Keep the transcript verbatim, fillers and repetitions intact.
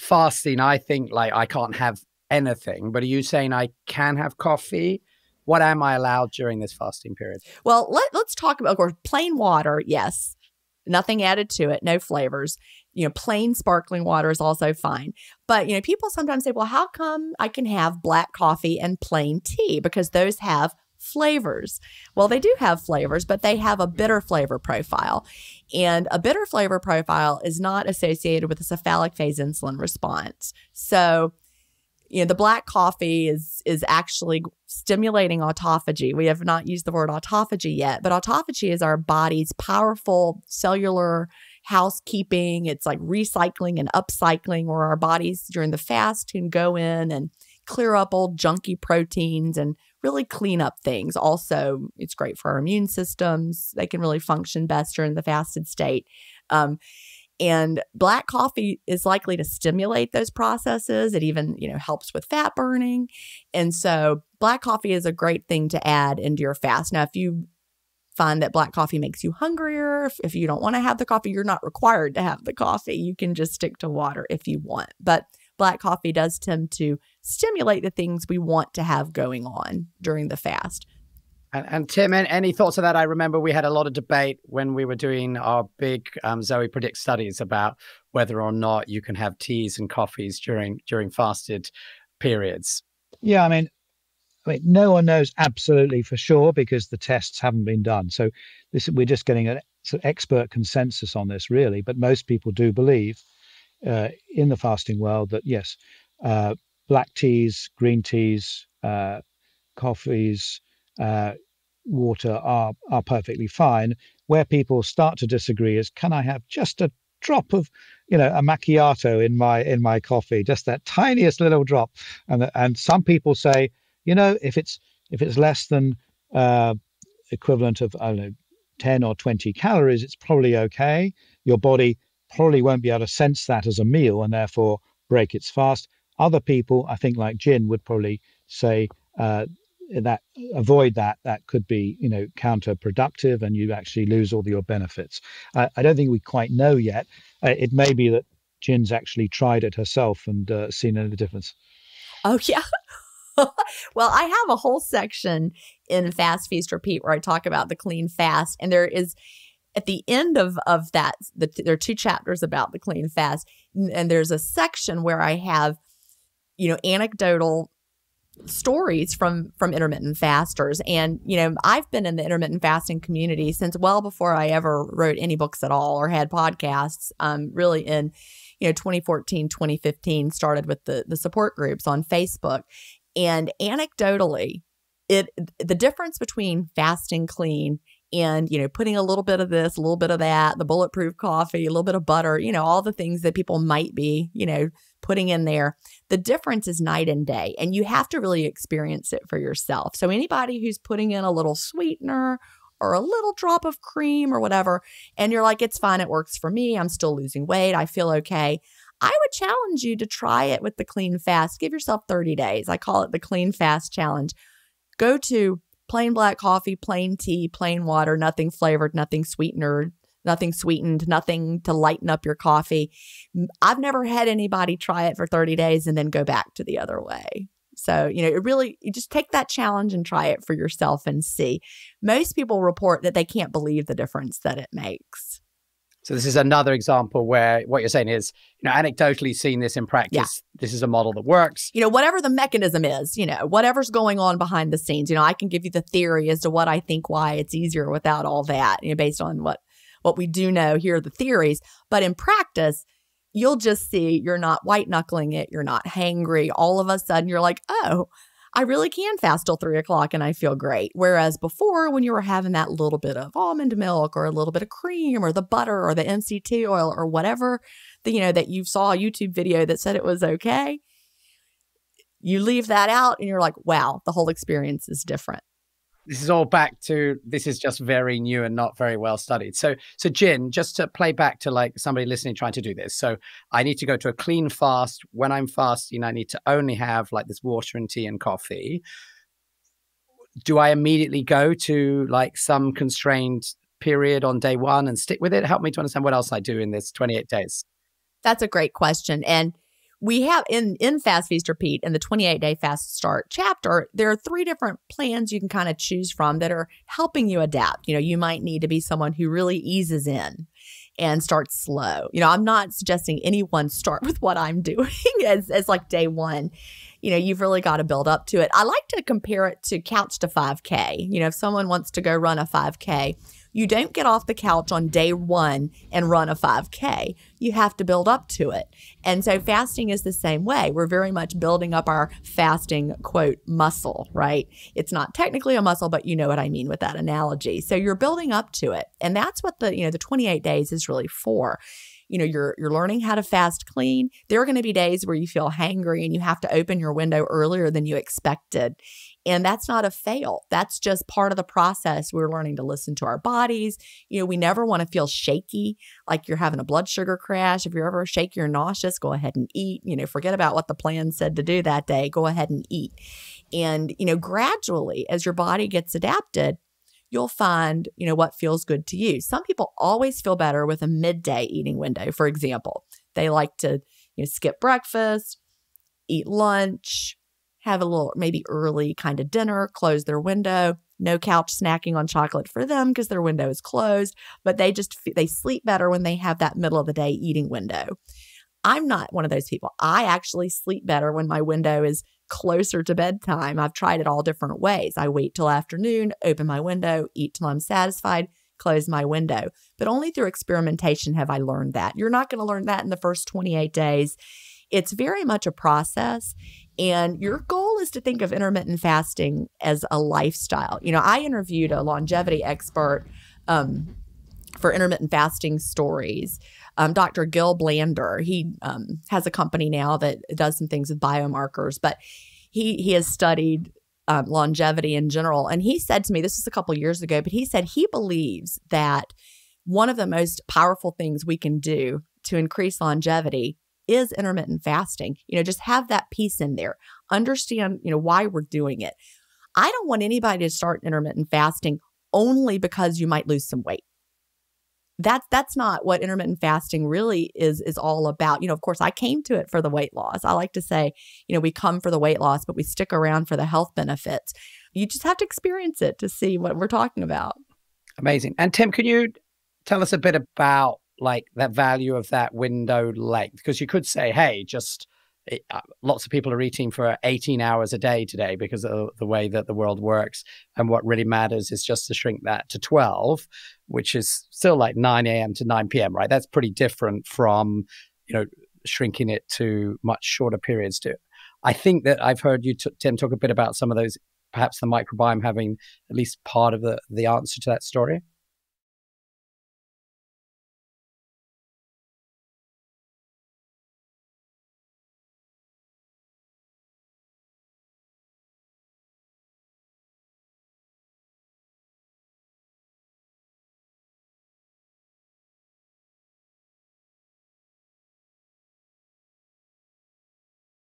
fasting, I think like I can't have anything, but are you saying I can have coffee? What am I allowed during this fasting period? Well, let, let's talk about, of course, plain water. Yes. Nothing added to it. No flavors. You know, plain sparkling water is also fine. But, you know, people sometimes say, well, how come I can have black coffee and plain tea? Because those have flavors. Well, they do have flavors, but they have a bitter flavor profile. And a bitter flavor profile is not associated with a cephalic phase insulin response. So, you know, the black coffee is is actually stimulating autophagy. We have not used the word autophagy yet, but autophagy is our body's powerful cellular housekeeping. It's like recycling and upcycling, where our bodies during the fast can go in and clear up old junky proteins and really clean up things. Also, it's great for our immune systems. They can really function best during the fasted state. Um, And black coffee is likely to stimulate those processes. It even, you know, helps with fat burning. And so black coffee is a great thing to add into your fast. Now, if you find that black coffee makes you hungrier, if, if you don't want to have the coffee, you're not required to have the coffee. You can just stick to water if you want. But black coffee does tend to stimulate the things we want to have going on during the fast. And, and Tim, any thoughts on that? I remember we had a lot of debate when we were doing our big um, Z O E Predicts studies about whether or not you can have teas and coffees during during fasted periods. Yeah, I mean, I mean, no one knows absolutely for sure because the tests haven't been done. So this, we're just getting an expert consensus on this, really. But most people do believe uh, in the fasting world that, yes, uh, black teas, green teas, uh, coffees, uh, water are are perfectly fine. Where people start to disagree is, can I have just a drop of, you know, a macchiato in my in my coffee, just that tiniest little drop? And and some people say, you know, if it's if it's less than uh, equivalent of, I don't know, ten or twenty calories, it's probably okay. Your body probably won't be able to sense that as a meal and therefore break its fast. Other people, I think, like Gin, would probably say uh, that avoid that. That could be, you know, counterproductive, and you actually lose all your benefits. I, I don't think we quite know yet. Uh, it may be that Gin's actually tried it herself and uh, seen any difference. Oh yeah. Well, I have a whole section in Fast, Feast, Repeat where I talk about the clean fast, and there is at the end of of that the, there are two chapters about the clean fast, and there's a section where I have, you know, anecdotal stories from from intermittent fasters. And, you know, I've been in the intermittent fasting community since well before I ever wrote any books at all or had podcasts. Um, really in, you know, twenty fourteen, twenty fifteen, started with the the support groups on Facebook. And anecdotally, it the difference between fasting clean and, you know, putting a little bit of this, a little bit of that, the bulletproof coffee, a little bit of butter, you know, all the things that people might be, you know, putting in there, the difference is night and day, and you have to really experience it for yourself. So anybody who's putting in a little sweetener or a little drop of cream or whatever, and you're like, it's fine, it works for me, I'm still losing weight, I feel okay, I would challenge you to try it with the clean fast. Give yourself thirty days. I call it the clean fast challenge. Go to plain black coffee, plain tea, plain water, nothing flavored, nothing sweetened, nothing sweetened, nothing to lighten up your coffee. I've never had anybody try it for thirty days and then go back to the other way. So, you know, it really, you just take that challenge and try it for yourself and see. Most people report that they can't believe the difference that it makes. So this is another example where what you're saying is, you know, anecdotally seeing this in practice, yeah, this is a model that works. You know, whatever the mechanism is, you know, whatever's going on behind the scenes, you know, I can give you the theory as to what I think why it's easier without all that, you know, based on what, what we do know. Here are the theories. But in practice, you'll just see you're not white knuckling it. You're not hangry. All of a sudden you're like, oh, I really can fast till three o'clock and I feel great. Whereas before, when you were having that little bit of almond milk or a little bit of cream or the butter or the M C T oil or whatever, the, you know, that you saw a YouTube video that said it was okay, you leave that out and you're like, wow, the whole experience is different. This is all back to, this is just very new and not very well studied. So, so Gin, just to play back to like somebody listening trying to do this. So I need to go to a clean fast. When I'm fasting, I need to only have like this water and tea and coffee. Do I immediately go to like some constrained period on day one and stick with it? Help me to understand what else I do in this twenty-eight days. That's a great question. And we have in, in Fast, Feast, Repeat, in the twenty-eight day Fast Start chapter, there are three different plans you can kind of choose from that are helping you adapt. You know, you might need to be someone who really eases in and start slow. You know, I'm not suggesting anyone start with what I'm doing as, as like day one. You know, you've really got to build up to it. I like to compare it to couch to five K. You know, if someone wants to go run a five K, you don't get off the couch on day one and run a five K. You have to build up to it. And so fasting is the same way. We're very much building up our fasting, quote, muscle, right? It's not technically a muscle, but you know what I mean with that analogy. So you're building up to it. And that's what the, you know, the twenty-eight days is really for. You know, you're you're learning how to fast clean. There are going to be days where you feel hangry and you have to open your window earlier than you expected. And that's not a fail. That's just part of the process. We're learning to listen to our bodies. You know, we never want to feel shaky, like you're having a blood sugar crash. If you're ever shaky or nauseous, go ahead and eat. You know, forget about what the plan said to do that day. Go ahead and eat. And, you know, gradually, as your body gets adapted, you'll find, you know, what feels good to you. Some people always feel better with a midday eating window, for example. They like to, you know, skip breakfast, eat lunch, have a little maybe early kind of dinner, close their window. No couch snacking on chocolate for them because their window is closed, but they just, they sleep better when they have that middle of the day eating window. I'm not one of those people. I actually sleep better when my window is closer to bedtime. I've tried it all different ways. I wait till afternoon, open my window, eat till I'm satisfied, close my window. But only through experimentation have I learned that. You're not going to learn that in the first twenty-eight days. It's very much a process. And your goal is to think of intermittent fasting as a lifestyle. You know, I interviewed a longevity expert um, for intermittent fasting stories, um, Doctor Gil Blander. He um, has a company now that does some things with biomarkers, but he, he has studied um, longevity in general. And he said to me, this was a couple of years ago, but he said he believes that one of the most powerful things we can do to increase longevity is intermittent fasting. You know, just have that piece in there. Understand, you know, why we're doing it. I don't want anybody to start intermittent fasting only because you might lose some weight. That's that's not what intermittent fasting really is is all about. You know, of course, I came to it for the weight loss. I like to say, you know, we come for the weight loss, but we stick around for the health benefits. You just have to experience it to see what we're talking about. Amazing. And Tim, can you tell us a bit about like that value of that window length? Because you could say, hey, just it, uh, lots of people are eating for eighteen hours a day today because of the way that the world works. And what really matters is just to shrink that to twelve, which is still like nine A M to nine P M, right? That's pretty different from, you know, shrinking it to much shorter periods too. I think that I've heard you, Tim, talk a bit about some of those, perhaps the microbiome having at least part of the, the answer to that story.